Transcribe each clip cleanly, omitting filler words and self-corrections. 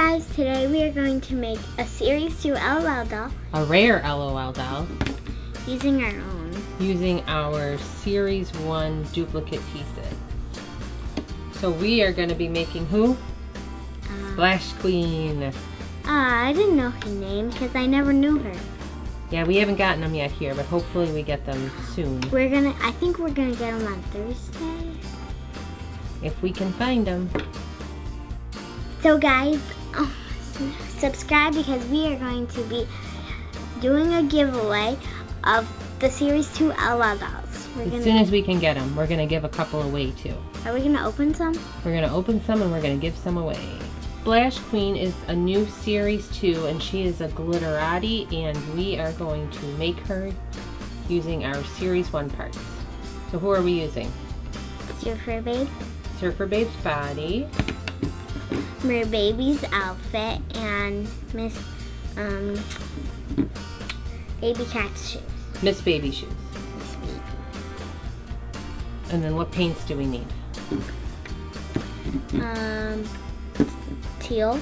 guys, today we are going to make a Series 2 LOL doll. A rare LOL doll. Using our own. Using our Series 1 duplicate pieces. So we are going to be making who? Splash Queen. I didn't know her name because I never knew her. Yeah, we haven't gotten them yet here, but hopefully we get them soon. I think we're gonna get them on Thursday. If we can find them. So guys, subscribe because we are going to be doing a giveaway of the Series 2 LOL dolls. As soon as we can get them, we're gonna give a couple away too. Are we gonna open some? We're gonna open some and we're gonna give some away. Splash Queen is a new Series 2 and she is a glitterati, and we are going to make her using our Series 1 parts. So who are we using? Surfer Babe. Surfer Babe's body. Mer Baby's outfit and Miss Baby Cat's shoes. Miss Baby shoes. Miss Baby. And then what paints do we need? Teal,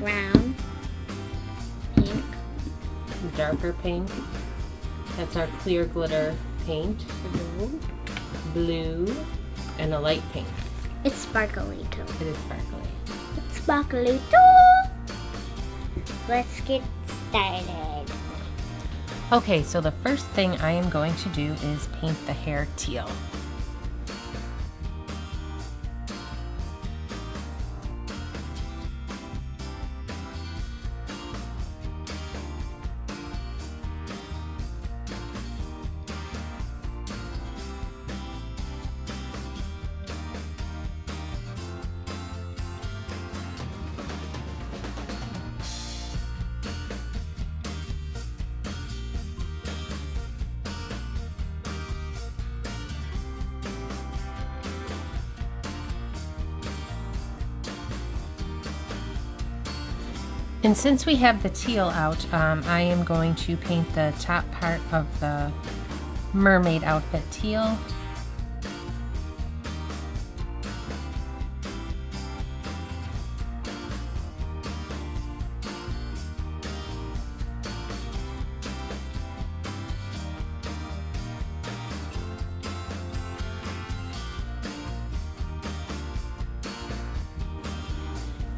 brown, pink, darker pink. That's our clear glitter paint. Blue, and a light pink. It's sparkly too. It is sparkly. It's sparkly too. Let's get started. Okay, so the first thing I am going to do is paint the hair teal. And since we have the teal out, I am going to paint the top part of the mermaid outfit teal.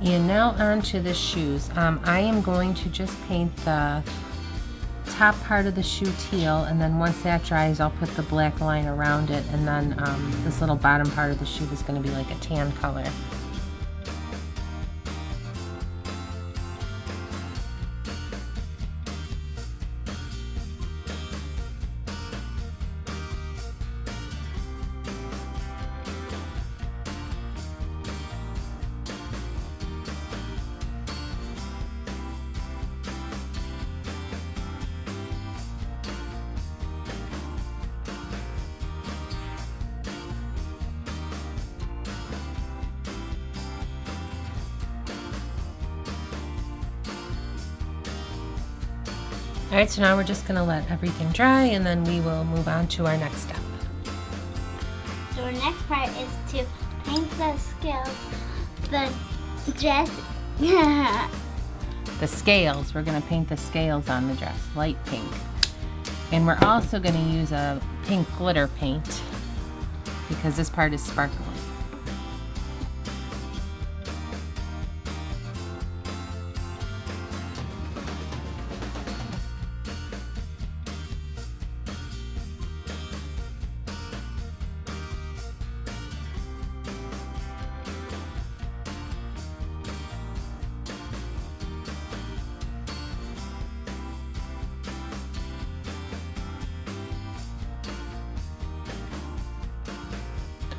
And now on to the shoes. I am going to just paint the top part of the shoe teal, and then once that dries, I'll put the black line around it, and then this little bottom part of the shoe is going to be like a tan color. Alright, so now we're just going to let everything dry and then we will move on to our next step. So our next part is to paint the scales, the dress. The scales, we're going to paint the scales on the dress, light pink. And we're also going to use a pink glitter paint because this part is sparkling.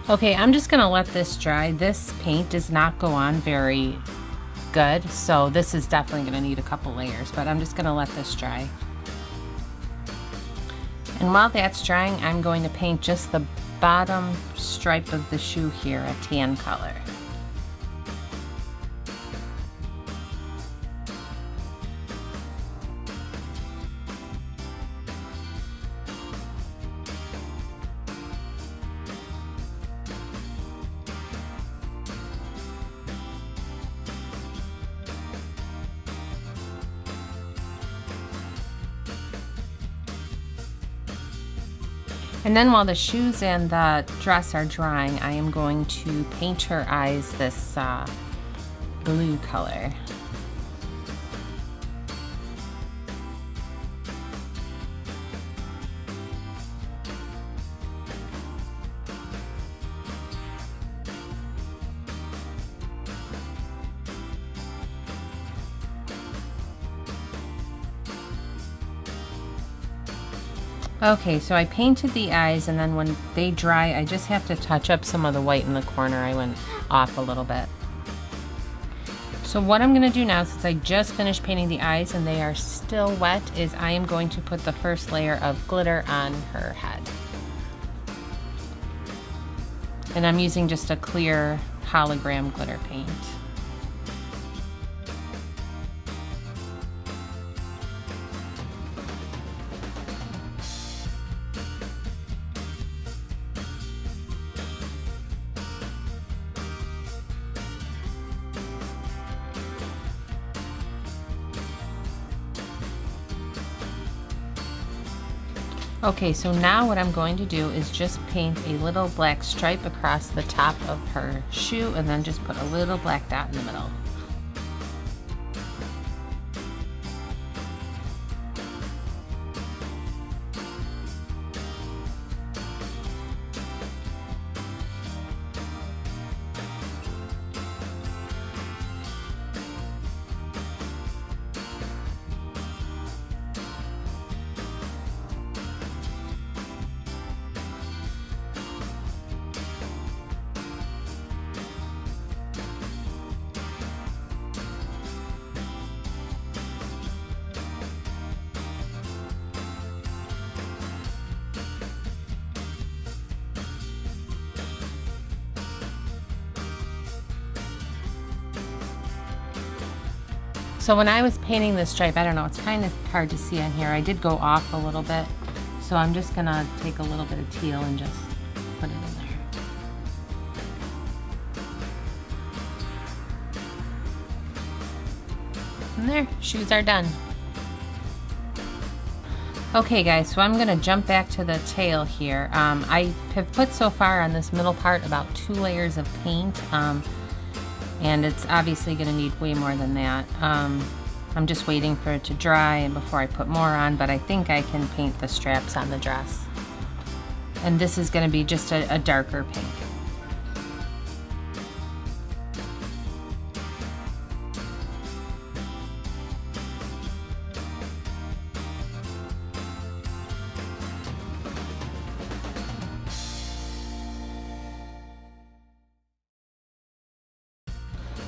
Okay, I'm just gonna let this dry. This paint does not go on very good, so this is definitely gonna need a couple layers, but I'm just gonna let this dry. And while that's drying, I'm going to paint just the bottom stripe of the shoe here, a tan color. And then while the shoes and the dress are drying, I am going to paint her eyes this blue color. Okay, so I painted the eyes, and then when they dry, I just have to touch up some of the white in the corner. I went off a little bit. So what I'm gonna do now, since I just finished painting the eyes and they are still wet, is I am going to put the first layer of glitter on her head. And I'm using just a clear hologram glitter paint. Okay, so now what I'm going to do is just paint a little black stripe across the top of her shoe and then just put a little black dot in the middle. So when I was painting this stripe, I don't know, it's kind of hard to see on here. I did go off a little bit. So I'm just gonna take a little bit of teal and just put it in there. And there, shoes are done. Okay guys, so I'm gonna jump back to the tail here. I have put so far on this middle part about 2 layers of paint. And it's obviously going to need way more than that. I'm just waiting for it to dry and before I put more on, but I think I can paint the straps on the dress. And this is going to be just a darker pink.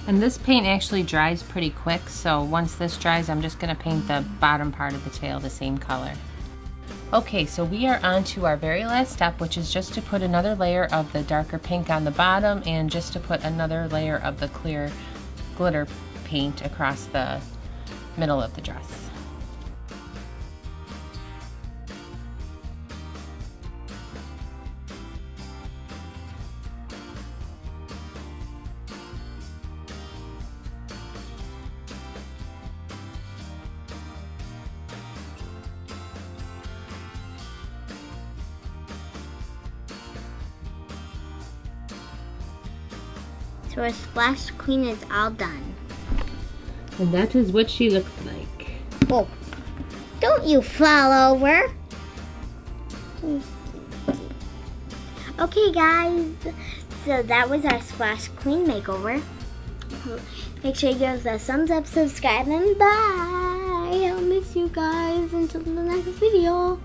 And this paint actually dries pretty quick, so once this dries, I'm just gonna paint the bottom part of the tail the same color. Okay, so we are on to our very last step, which is just to put another layer of the darker pink on the bottom and just to put another layer of the clear glitter paint across the middle of the dress. So our Splash Queen is all done. And that is what she looks like. Whoa. Don't you fall over. Okay guys, so that was our Splash Queen makeover. Make sure you give us a thumbs up, subscribe, and bye. I'll miss you guys until the next video.